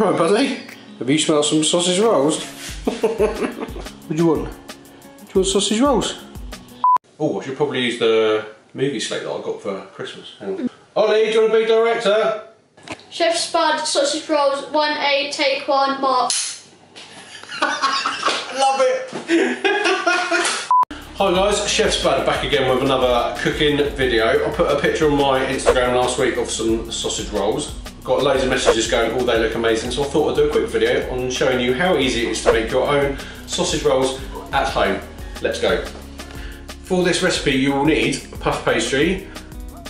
Alright buddy, have you smelled some sausage rolls? What do you want? Do you want sausage rolls? Oh, I should probably use the movie slate that I got for Christmas. Ollie, do you want to be director? Chef Spud, sausage rolls, 1A, take one, mark. Love it! Hi guys, Chef Spud back again with another cooking video. I put a picture on my Instagram last week of some sausage rolls. Got loads of messages going, oh they look amazing, so I thought I'd do a quick video on showing you how easy it is to make your own sausage rolls at home. Let's go. For this recipe you will need puff pastry.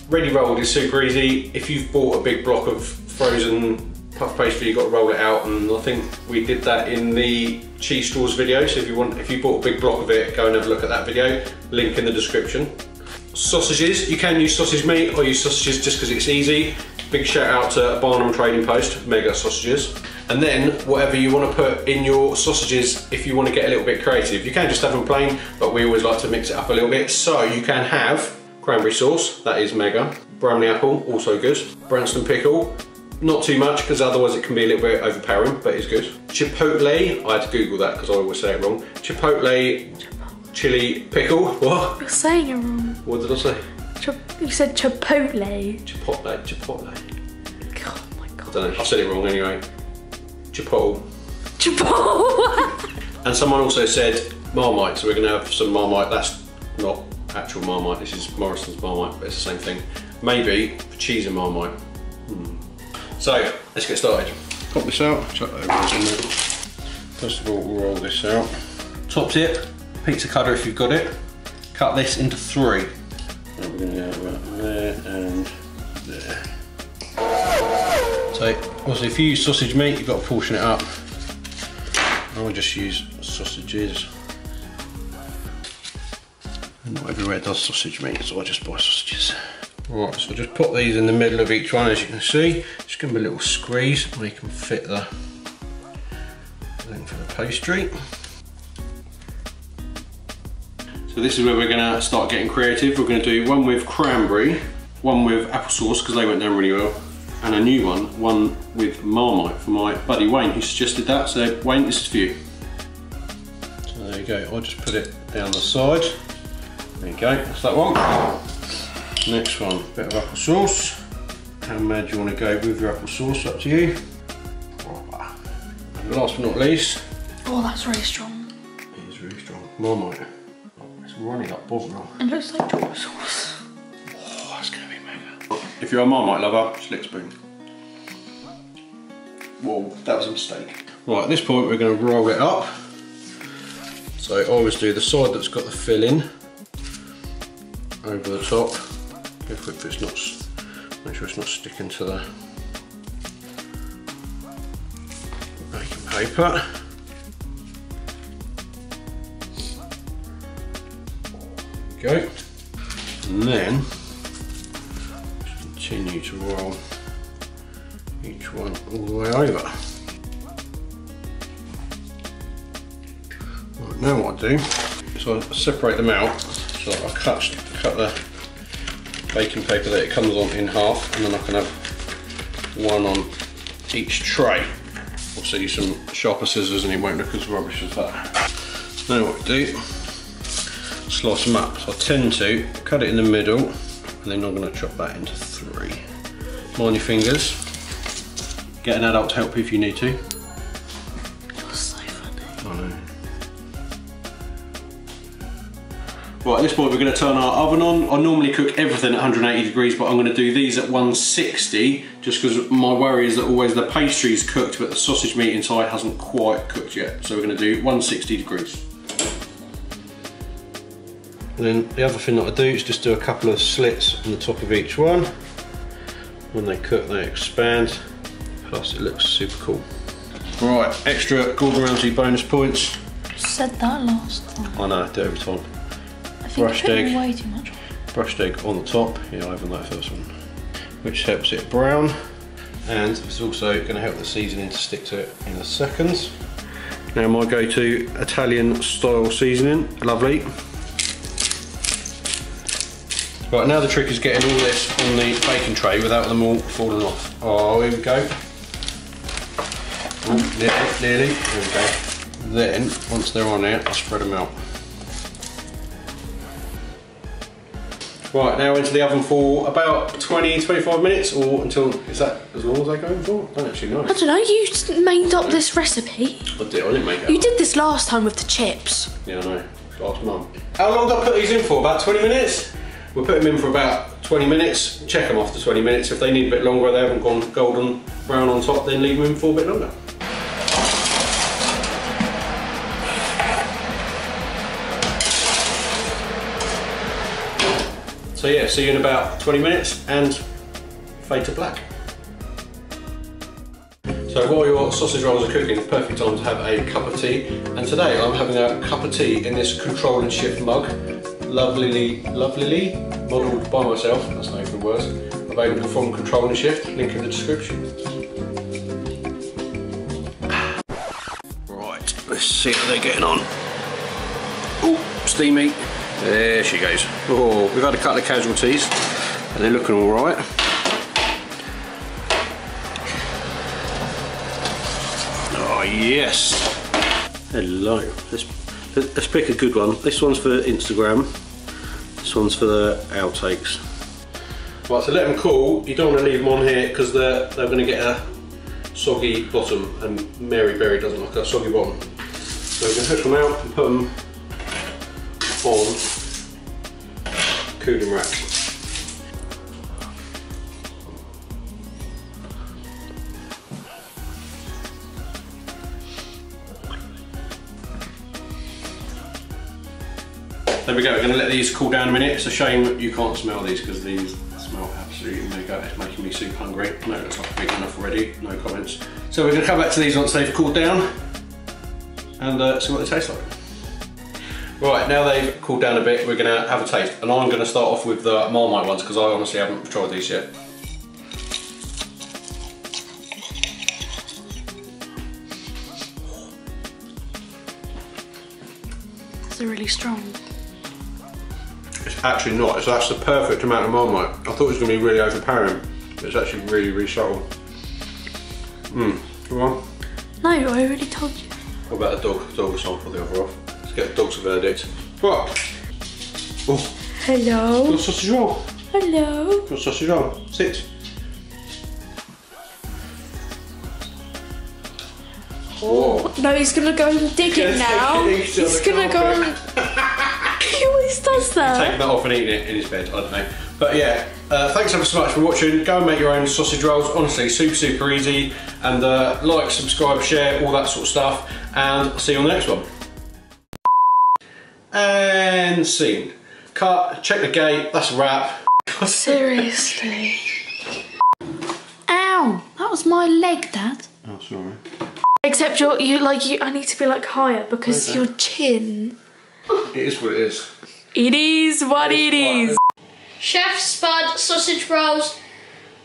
Ready rolled is super easy. If you've bought a big block of frozen puff pastry, you've got to roll it out, and I think we did that in the cheese straws video, so if you bought a big block of it, go and have a look at that video, link in the description. Sausages, you can use sausage meat, I use sausages just because it's easy. Big shout out to Barnum Trading Post, Mega Sausages. And then whatever you want to put in your sausages, if you want to get a little bit creative, you can just have them plain, but we always like to mix it up a little bit, so you can have cranberry sauce, that is mega. Bramley apple, also good. Branston pickle, not too much because otherwise it can be a little bit overpowering, but it's good. Chipotle, I had to Google that because I always say it wrong. Chipotle, chili pickle, what? You're saying it wrong. What did I say? You said chipotle. Chipotle, chipotle. God, oh my God. I don't know, I said it wrong anyway. Chipotle. Chipotle! And someone also said Marmite, so we're gonna have some Marmite. That's not actual Marmite, this is Morrison's Marmite, but it's the same thing. Maybe cheese and Marmite. So, let's get started. Pop this out, chuck that over in there. First of all, we'll roll this out. Top tip, pizza cutter if you've got it. Cut this into three. And we're going to go about there and there. So, obviously if you use sausage meat, you've got to portion it up. I'll just use sausages. Not everywhere does sausage meat, so I just buy sausages. Right, so just put these in the middle of each one, as you can see. Just give them a little squeeze, and you can fit the thing for the pastry. So this is where we're gonna start getting creative. We're gonna do one with cranberry, one with applesauce, because they went down really well, and a new one with Marmite for my buddy Wayne, who suggested that. So Wayne, this is for you. So there you go, I'll just put it down the side. There you go, that's that one. Next one, a bit of applesauce. How mad you want to go with your applesauce, up to you. And last but not least. Oh, that's really strong. It is really strong. Marmite. It's running up bottom now. It looks like chocolate sauce. Oh, that's going to be mega. If you're a Marmite lover, slick spoon. Whoa, that was a mistake. Right, at this point we're going to roll it up. So I always do the side that's got the filling over the top. Go for it if it's not, make sure it's not sticking to the baking paper. There we go. And then just continue to roll each one all the way over. Right, now what I do is I separate them out. So I cut the baking paper that it comes on in half, and then I can have one on each tray. Obviously use some sharper scissors and it won't look as rubbish as that. Now what I do, slice them up. So I tend to cut it in the middle, and then I'm going to chop that into three. Mind your fingers. Get an adult to help you if you need to. You're so funny. I know. Right, at this point we're going to turn our oven on. I normally cook everything at 180 degrees, but I'm going to do these at 160 just because my worry is that always the pastry's cooked but the sausage meat inside hasn't quite cooked yet. So we're going to do 160 degrees. And then the other thing that I do is just do a couple of slits on the top of each one. When they cook they expand, plus it looks super cool. Right, extra Gordon Ramsay bonus points. You said that last time. I know, I do it every time. Brushed egg, way too much. Brushed egg on the top, yeah I haven't that first one, which helps it brown, and it's also going to help the seasoning to stick to it in a second. Now my go-to Italian style seasoning, lovely. Right, now the trick is getting all this on the baking tray without them all falling off. Oh, here we go. Oh, nearly, there we go. Then, once they're on there, I spread them out. Right, now into the oven for about 20, 25 minutes, or until, is that as long as they're going for? I don't actually know. I don't know, you made up this recipe. I didn't make it up. You did this last time with the chips. Yeah, I know, last month. How long did I put these in for? About 20 minutes? We'll put them in for about 20 minutes, check them after 20 minutes. If they need a bit longer, they haven't gone golden brown on top, then leave them in for a bit longer. So yeah, see you in about 20 minutes and fade to black. So while your sausage rolls are cooking, perfect time to have a cup of tea. And today I'm having a cup of tea in this Ctrl + Shift mug. Lovely, modelled by myself, that's no good words. Available from Ctrl + Shift, link in the description. Right, let's see how they're getting on. Oh, steamy. There she goes. Oh, we've had a couple of casualties and they're looking all right. Oh yes. Hello. Let's pick a good one. This one's for Instagram. This one's for the outtakes. Right, so let them cool. You don't want to leave them on here because they're going to get a soggy bottom, and Mary Berry doesn't like a soggy bottom. So we're going to hook them out and put them on cooling rack. There we go, we're going to let these cool down a minute. It's a shame you can't smell these because these smell absolutely mega. It's making me super hungry. No, it looks like big enough already, no comments. So we're going to come back to these once they've cooled down and see what they taste like. Right, now they've cooled down a bit, we're going to have a taste. And I'm going to start off with the Marmite ones because I honestly haven't tried these yet. They're really strong. It's actually not, it's actually the perfect amount of Marmite. I thought it was going to be really overpowering, but it's actually really, really subtle. Mmm, you on? No, I already told you. What about the dog? The dog was on for the other off. Let's get the dog's verdict. Right. Oh. Hello. Got a sausage roll. Hello. Got a sausage roll. Sit. Oh. No, he's gonna go and dig it now. He's gonna go and... He always does that. He's taking that off and eating it in his bed, I don't know. But yeah, thanks ever so much for watching. Go and make your own sausage rolls. Honestly, super, super easy. And like, subscribe, share, all that sort of stuff. And I'll see you on the next one. And scene. Cut, check the gate, that's a wrap. Seriously. Ow, that was my leg, Dad. Oh, sorry. Except I need to be like higher because your chin. It is what it is. It is what it is. Chef Spud sausage rolls.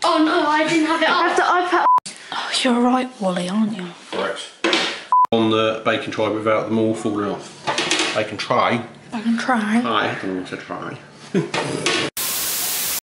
Oh no, I didn't have it up. I have the iPad. Oh, you're right, Wally, aren't you? Correct. On the bacon tray without them all falling off. I can try. I can try. I can try.